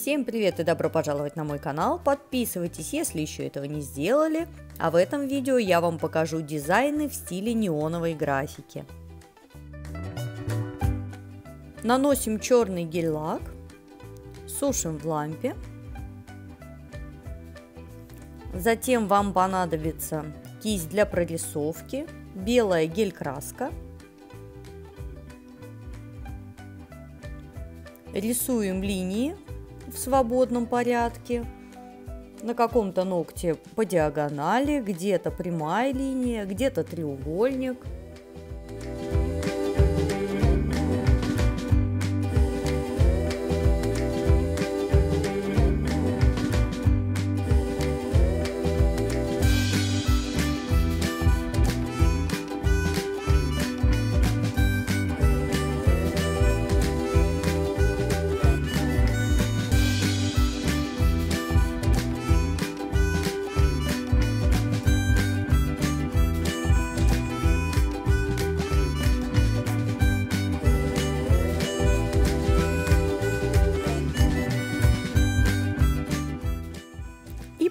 Всем привет и добро пожаловать на мой канал, подписывайтесь, если еще этого не сделали, а в этом видео я вам покажу дизайны в стиле неоновой графики. Наносим черный гель-лак, сушим в лампе, затем вам понадобится кисть для прорисовки, белая гель-краска. Рисуем линии в свободном порядке, на каком-то ногте по диагонали, где-то прямая линия, где-то треугольник.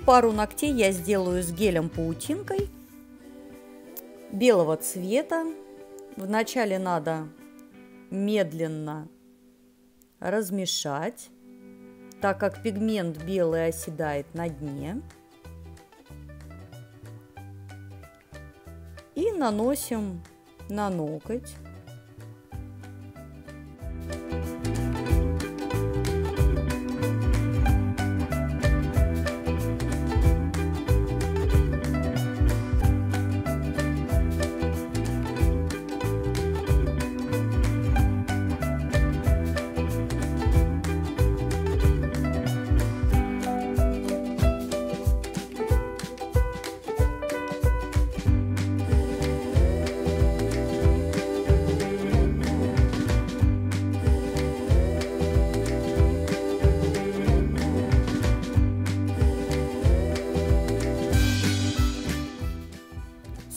Пару ногтей я сделаю с гелем-паутинкой белого цвета. Вначале надо медленно размешать, так как пигмент белый оседает на дне. И наносим на ноготь.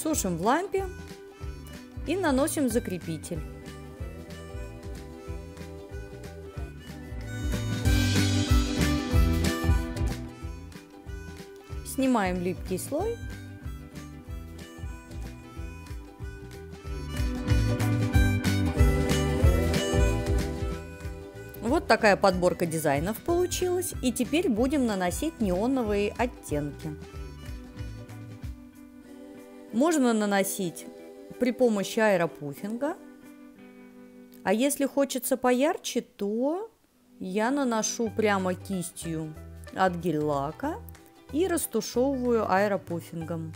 Сушим в лампе и наносим закрепитель. Снимаем липкий слой. Вот такая подборка дизайнов получилась. И теперь будем наносить неоновые оттенки. Можно наносить при помощи аэропуффинга, а если хочется поярче, то я наношу прямо кистью от гель-лака и растушевываю аэропуффингом.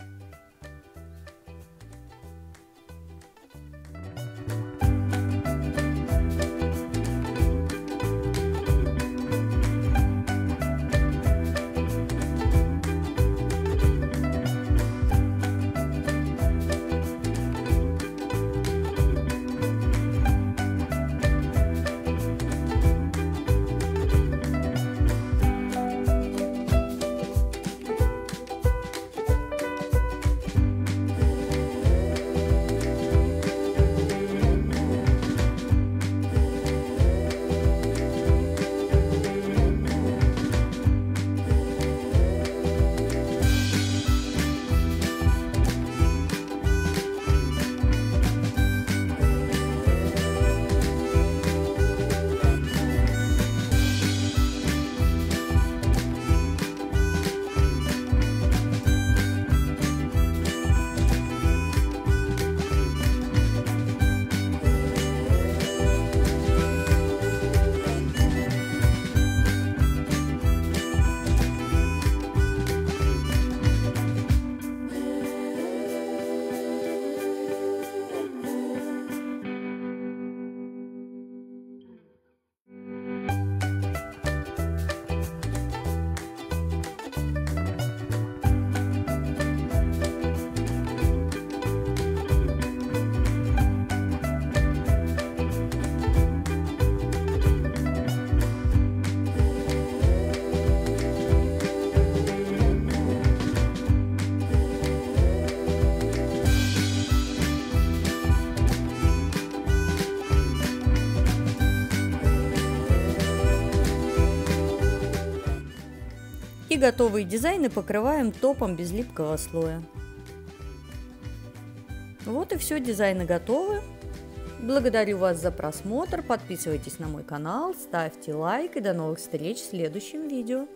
И готовые дизайны покрываем топом без липкого слоя. Вот и все, дизайны готовы. Благодарю вас за просмотр, подписывайтесь на мой канал, ставьте лайк и до новых встреч в следующем видео.